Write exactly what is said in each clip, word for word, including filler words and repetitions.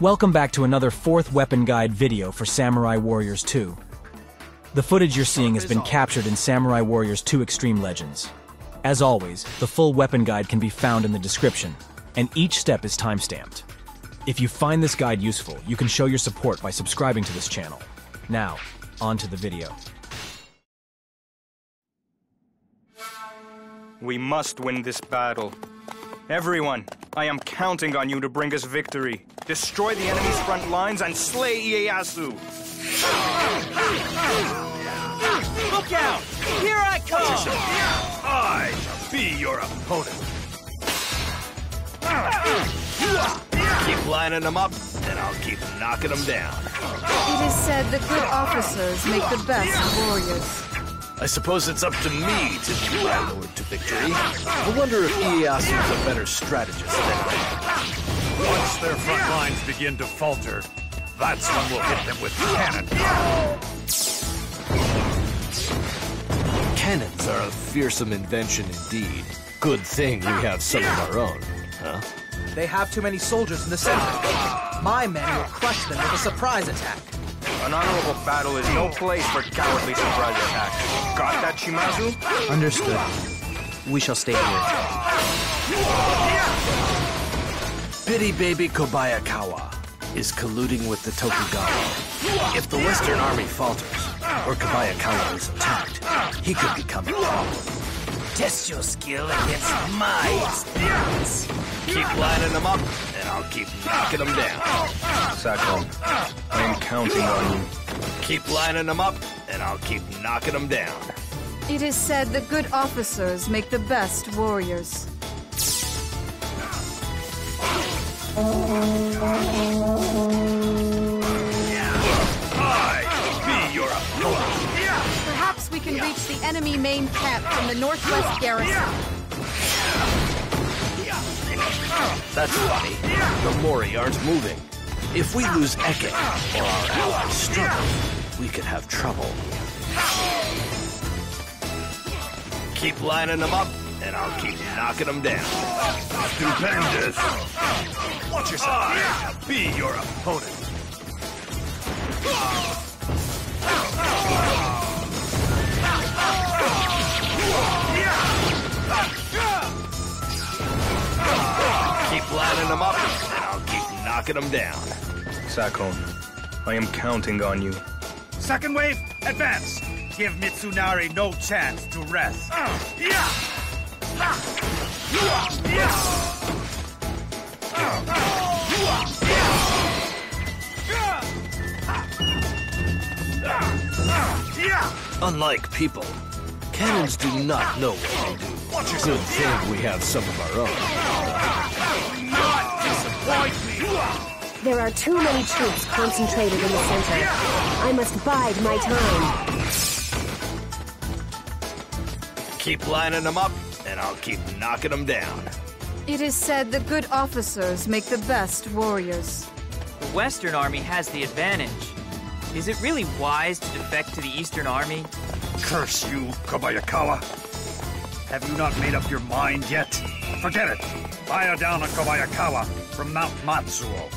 Welcome back to another fourth weapon guide video for Samurai Warriors two. The footage you're seeing has been captured in Samurai Warriors two Extreme Legends. As always, the full weapon guide can be found in the description, and each step is timestamped. If you find this guide useful, you can show your support by subscribing to this channel. Now, on to the video. We must win this battle. Everyone, I am counting on you to bring us victory. Destroy the enemy's front lines and slay Ieyasu! Look out! Here I come! I shall be your opponent! Keep lining them up, and I'll keep knocking them down. It is said that good officers make the best warriors. I suppose it's up to me to lead my lord to victory. I wonder if Ieyasu's a better strategist than me. Once their front lines begin to falter, that's when we'll hit them with cannon. Cannons are a fearsome invention indeed. Good thing we have some of our own, huh? They have too many soldiers in the center. My men will crush them with a surprise attack. An honorable battle is no place for cowardly surprise attacks. Got that, Shimazu? Understood. We shall stay here. Bitty baby Kobayakawa is colluding with the Tokugawa. If the Western Army falters, or Kobayakawa is attacked, he could become a problem. Test your skill against my experience. Keep lining them up, and I'll keep knocking them down. Sakon, I am counting on you. Keep lining them up, and I'll keep knocking them down. It is said that good officers make the best warriors. I be your opponent. Perhaps we can reach the enemy main camp from the northwest garrison. That's funny. The Mori aren't moving. If we lose Eke, or our allies struggle, we could have trouble. Keep lining them up, and I'll keep knocking them down. Stupendous! Watch yourself! I shall be your opponent! Keep lining them up, and I'll keep knocking them down. Sakon, I am counting on you. Second wave, advance! Give Mitsunari no chance to rest. Unlike people, cannons do not know what they do. Good thing we have some of our own. Not disappoint me! There are too many troops concentrated in the center. I must bide my time. Keep lining them up, and I'll keep knocking them down. It is said that good officers make the best warriors. The Western Army has the advantage. Is it really wise to defect to the Eastern Army? Curse you, Kobayakawa! Have you not made up your mind yet? Forget it! Fire down on Kobayakawa from Mount Matsuo.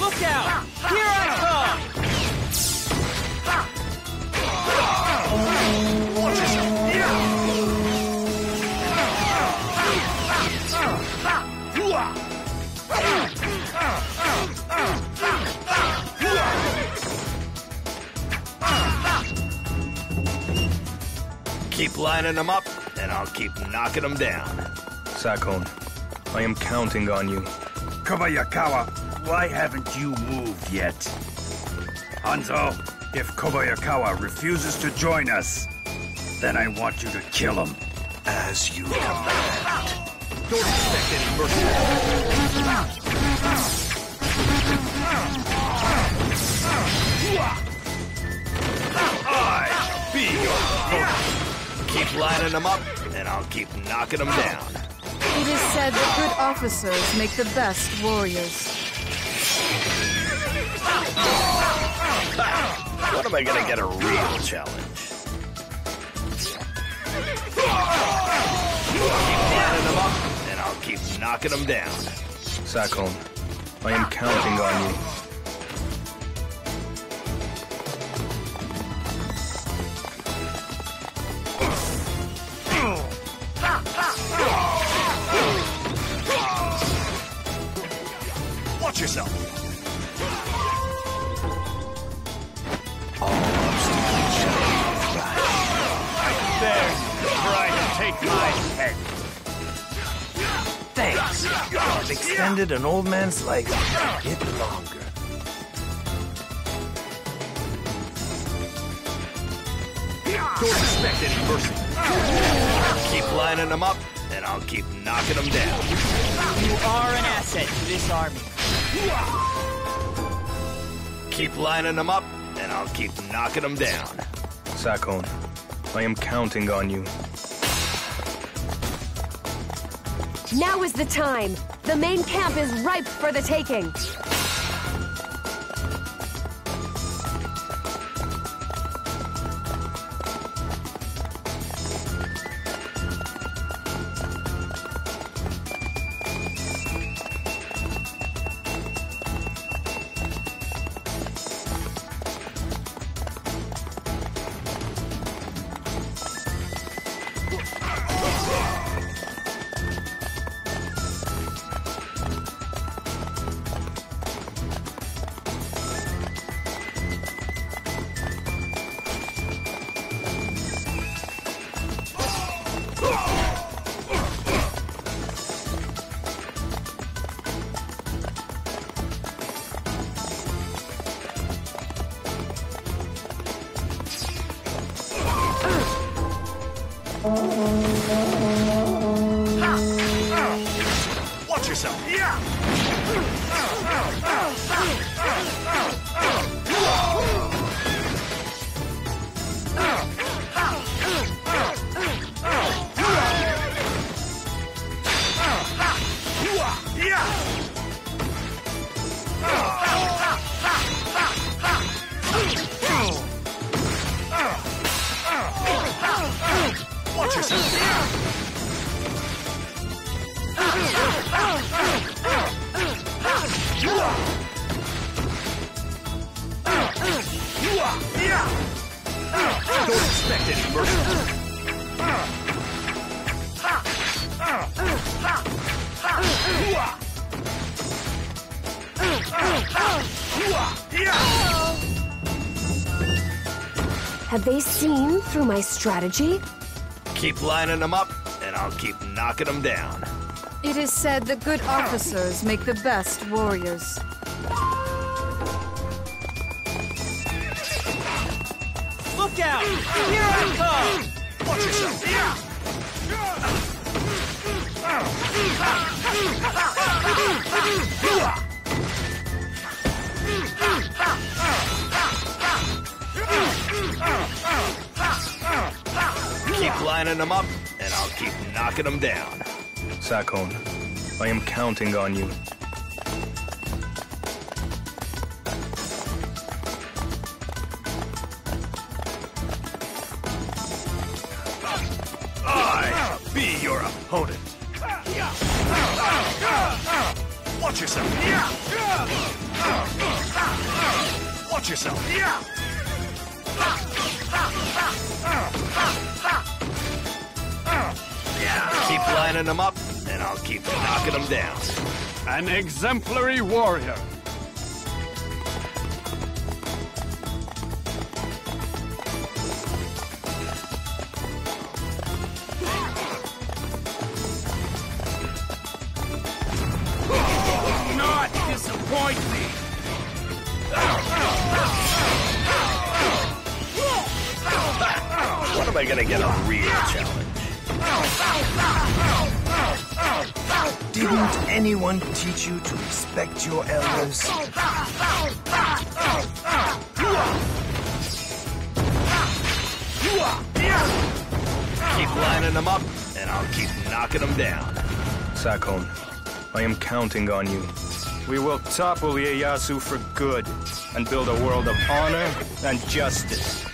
Look out! Here I come! Keep lining them up, and I'll keep knocking them down. Sakon, I am counting on you. Kobayakawa, why haven't you moved yet? Hanzo, if Kobayakawa refuses to join us, then I want you to kill him. As you command. Don't expect any mercy. I shall be your opponent. Keep lining them up, and I'll keep knocking them down. It is said that good officers make the best warriors. What am I gonna get a real challenge? I'll keep lining them up, and I'll keep knocking them down. Sakon, I am counting on you. Watch yourself. All obstacles shall be crushed. Right there, try to take my head. Thanks. I've extended an old man's life a bit longer. Don't expect any mercy. I'll keep lining them up, and I'll keep knocking them down. You are an asset to this army. Keep lining them up, and I'll keep knocking them down. Sakon, I am counting on you. Now is the time. The main camp is ripe for the taking. Have they seen through my strategy? Keep lining them up, and I'll keep knocking them down. It is said that good officers make the best warriors. Look out! Here I come! Watch yourself! Yeah. Keep lining them up, and I'll keep knocking them down. Sakon, I am counting on you. I shall be your opponent. Watch yourself. Watch yourself. Keep lining them up, and I'll keep knocking them down. An exemplary warrior. Do not disappoint me. When am I gonna get a real challenge? Didn't anyone teach you to respect your elders? Keep lining them up, and I'll keep knocking them down. Sakon. I am counting on you. We will topple Ieyasu for good and build a world of honor and justice.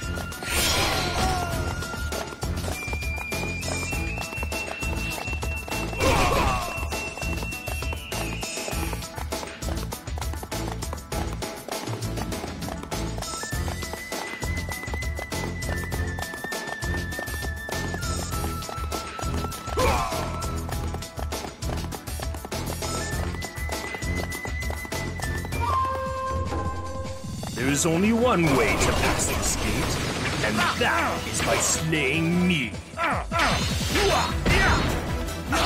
There's only one way to pass this gate, and that is by slaying me.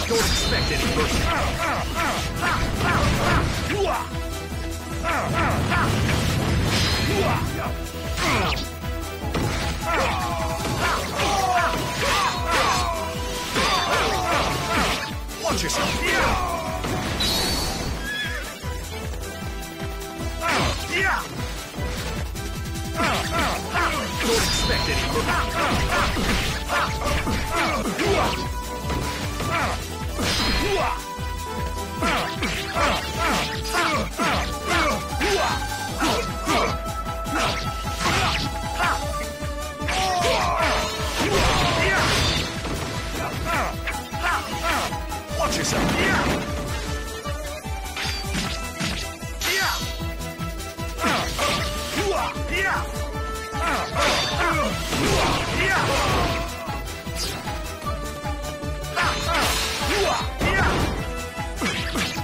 Don't expect any mercy. Watch yourself. Don't expect any. Watch yourself.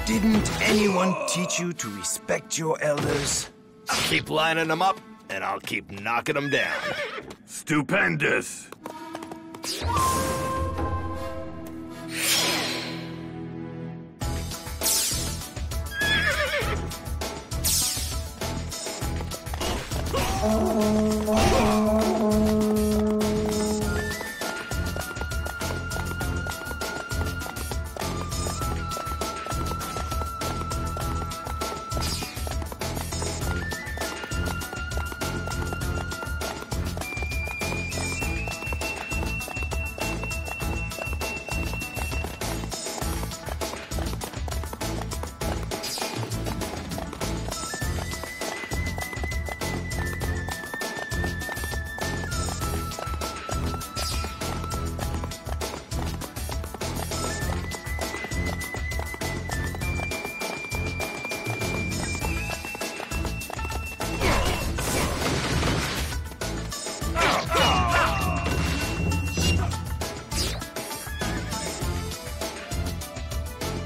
Didn't anyone teach you to respect your elders? I'll keep lining them up, and I'll keep knocking them down. Stupendous! Oh.